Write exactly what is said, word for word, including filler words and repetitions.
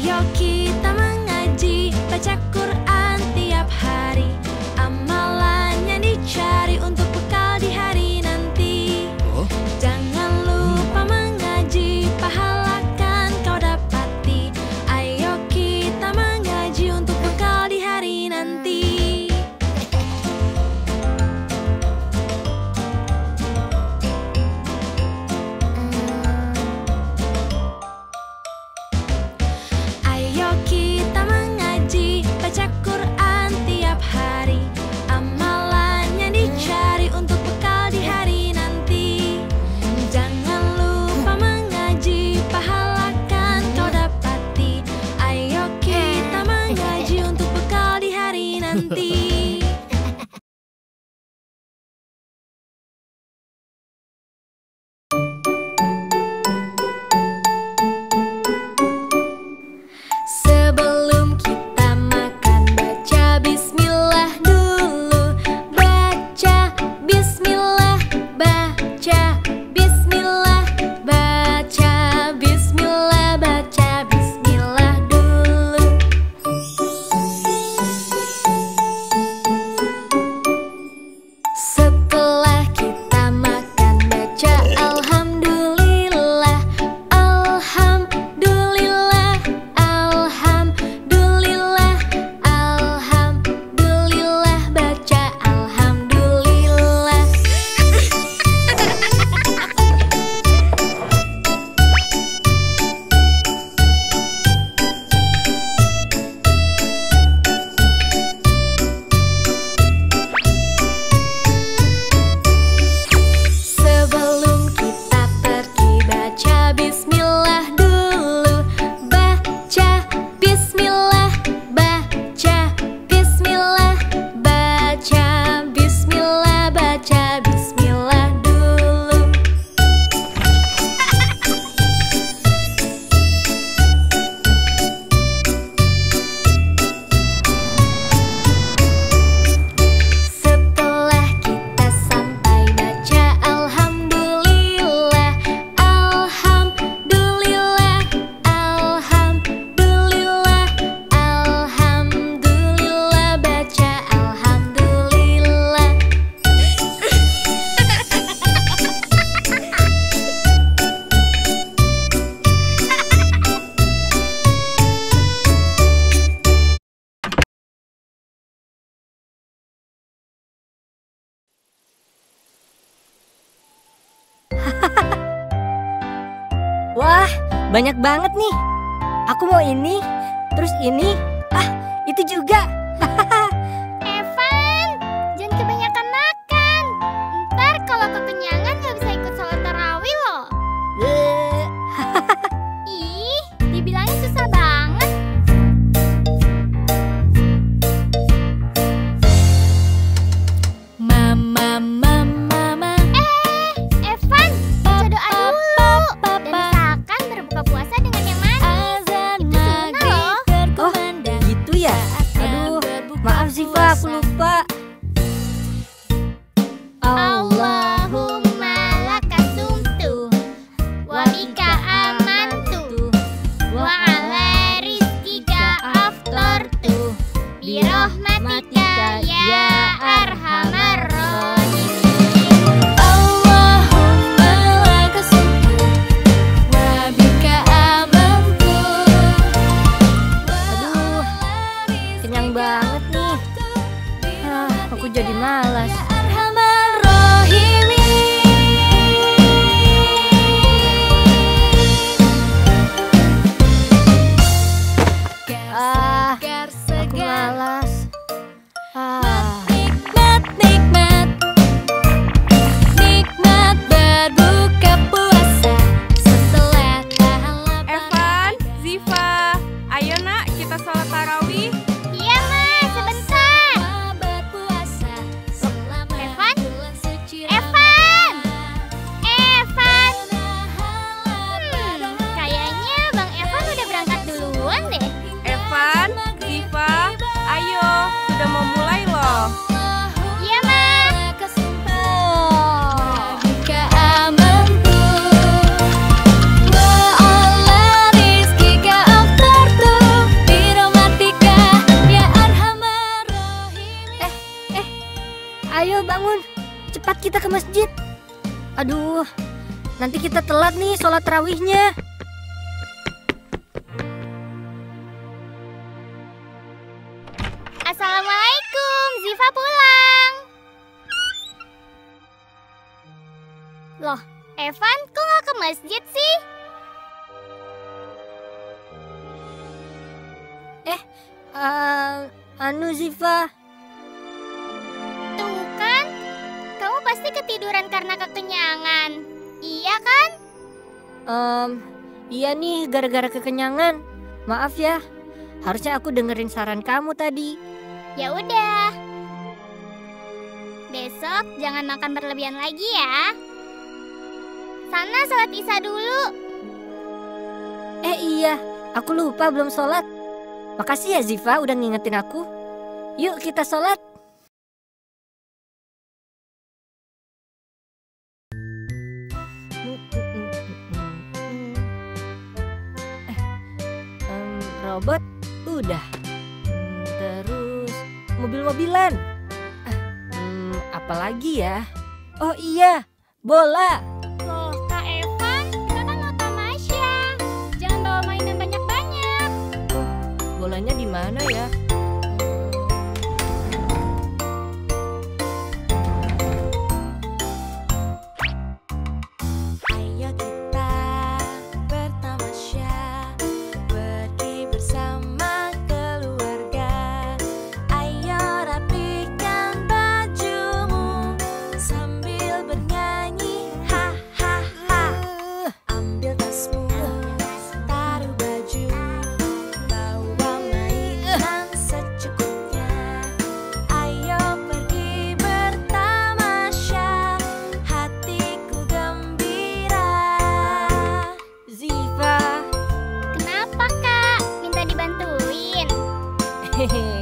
Ayo kita mengaji, baca Quran tiap hari. Amalannya dicari untuk bekal di hari nanti. Oh? Jangan lupa mengaji, pahalakan kau dapati. Ayo kita mengaji untuk bekal di hari nanti. Wah, banyak banget nih. Aku mau ini, terus ini, ah, itu juga. Evan, jangan kebanyakan makan. Ntar kalau kekenyangan gak bisa ikut sholat tarawih loh. Ih, dibilangin susah banget. Mama, mama. Aduh, nanti kita telat nih sholat tarawihnya. Assalamualaikum, Ziva pulang. Loh, Evan kok nggak ke masjid sih? Eh, uh, anu Ziva. Tuh kan, kamu pasti ketiduran karena kekenyangan, iya kan? Um, iya nih, gara-gara kekenyangan. Maaf ya, harusnya aku dengerin saran kamu tadi. Ya udah, besok jangan makan berlebihan lagi ya. Sana sholat isya dulu. Eh iya, aku lupa belum sholat. Makasih ya Ziva udah ngingetin aku. Yuk kita sholat. Eh, um, robot udah. Mobil-mobilan, hmm, apalagi ya? Oh iya, bola. Loh, Kak Evan, kita kan mau tamasya. Jangan bawa mainan banyak-banyak. Oh, bolanya di mana ya? Hehehe.